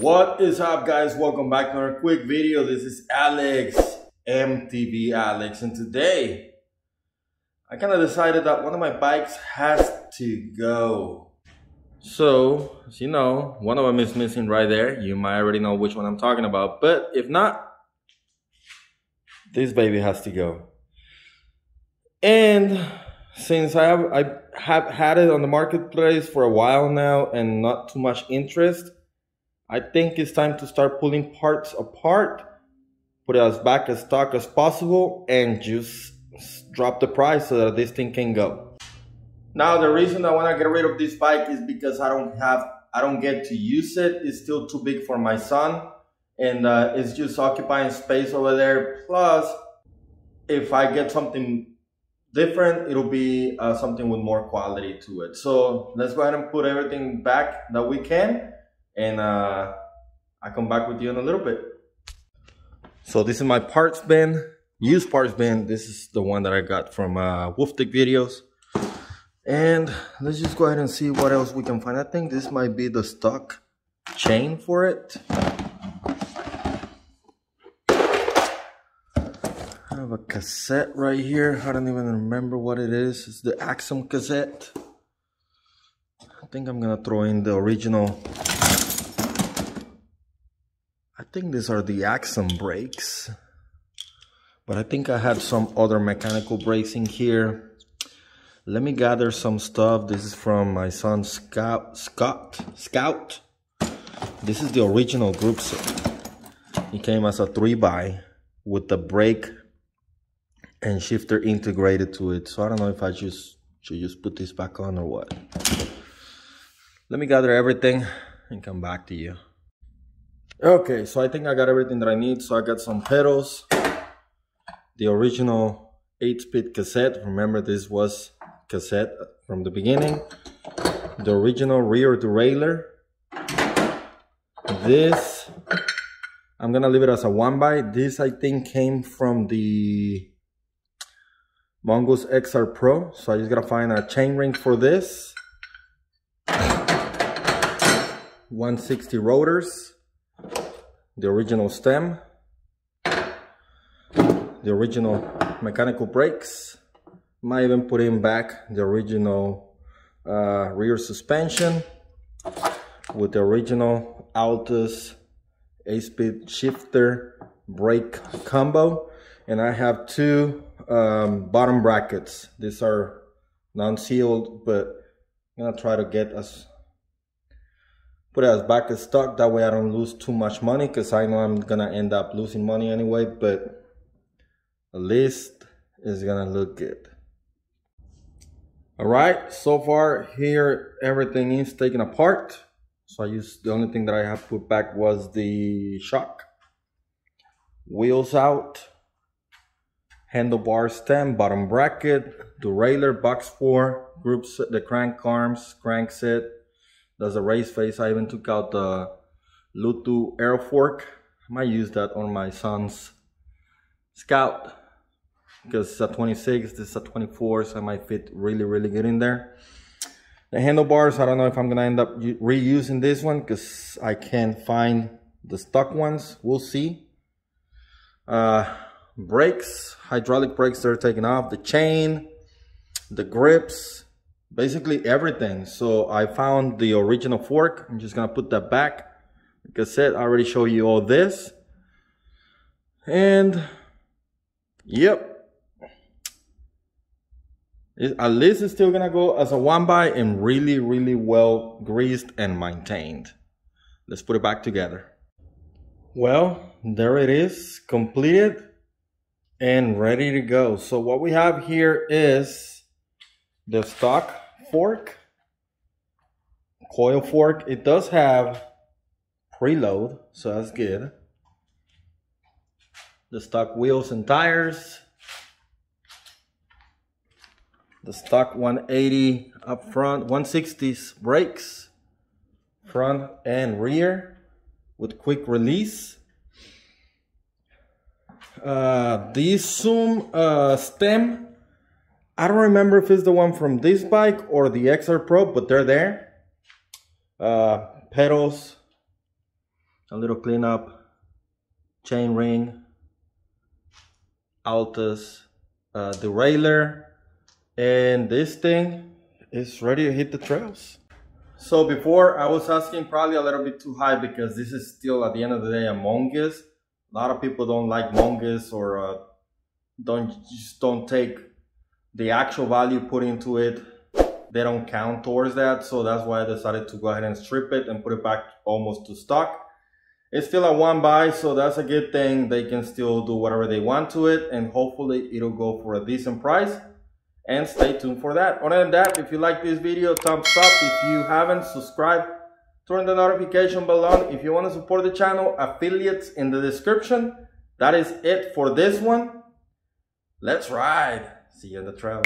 What is up, guys? Welcome back to another quick video. This is Alex MTB Alex, and today I kind of decided that one of my bikes has to go. So as you know, one of them is missing right there. You might already know which one I'm talking about, but if not, this baby has to go. And since I have had it on the marketplace for a while now and not too much interest, I think it's time to start pulling parts apart, put it as back as stock as possible, and just drop the price so that this thing can go. Now, the reason I want to get rid of this bike is because I don't get to use it. It's still too big for my son, and it's just occupying space over there. Plus, if I get something different, it'll be something with more quality to it. So let's go ahead and put everything back that we can. And I'll come back with you in a little bit. So this is my parts bin, used parts bin. This is the one that I got from Wolftec videos. And let's just go ahead and see what else we can find. I think this might be the stock chain for it. I have a cassette right here. I don't even remember what it is. It's the Axum cassette. I think I'm gonna throw in the original. I think these are the Axon brakes, but I think I had some other mechanical brakes in here. Let me gather some stuff. This is from my son Scout. This is the original group set. It came as a 3x with the brake and shifter integrated to it. So I don't know if I should just put this back on or what. Let me gather everything and come back to you. Okay, so I think I got everything that I need. So I got some pedals, the original 8-speed cassette. Remember, this was cassette from the beginning. The original rear derailleur. This, I'm gonna leave it as a 1x. This, I think, came from the mongoose xr pro. So I just gotta find a chain ring for this. 160 rotors. The original stem, the original mechanical brakes. Might even put in back the original rear suspension with the original Altus 8-speed shifter brake combo. And I have two bottom brackets. These are non-sealed, but I'm gonna try to get us put it as back as stock, that way I don't lose too much money, because I know I'm gonna end up losing money anyway, but at least it's gonna look good. All right, so far here everything is taken apart. So I used, the only thing that I have put back was the shock, wheels out, handlebar stem, bottom bracket, derailleur, box 4, group set, the crank arms, crank set. That's a race face. I even took out the Lutu air fork. I might use that on my son's Scout, because it's a 26, this is a 24, so I might fit really, really good in there. The handlebars, I don't know if I'm gonna end up reusing this one, because I can't find the stock ones. We'll see. Brakes, hydraulic brakes, they're taken off. The chain, the grips. Basically everything. So I found the original fork. I'm just gonna put that back. Like I said, I already showed you all this. And yep, at least it's still gonna go as a 1x and really, really well greased and maintained. Let's put it back together. Well, there it is, completed and ready to go. So what we have here is the stock fork, coil fork. It does have preload, so that's good. The stock wheels and tires, the stock 180 up front, 160s brakes, front and rear with quick release. The zoom stem, I don't remember if it's the one from this bike or the XR Pro, but they're there. Pedals, a little cleanup, chain ring, Altus derailleur, and this thing is ready to hit the trails. So before I was asking probably a little bit too high, because this is still at the end of the day a mongoose. A lot of people don't like mongoose, or just don't take the actual value put into it. They don't count towards that, so that's why I decided to go ahead and strip it and put it back almost to stock. It's still a 1x, so that's a good thing. They can still do whatever they want to it, and hopefully it'll go for a decent price, and stay tuned for that. Other than that, if you like this video, thumbs up. If you haven't, subscribe, turn the notification bell on. If you want to support the channel, affiliates in the description. That is it for this one. Let's ride. See you in the trail.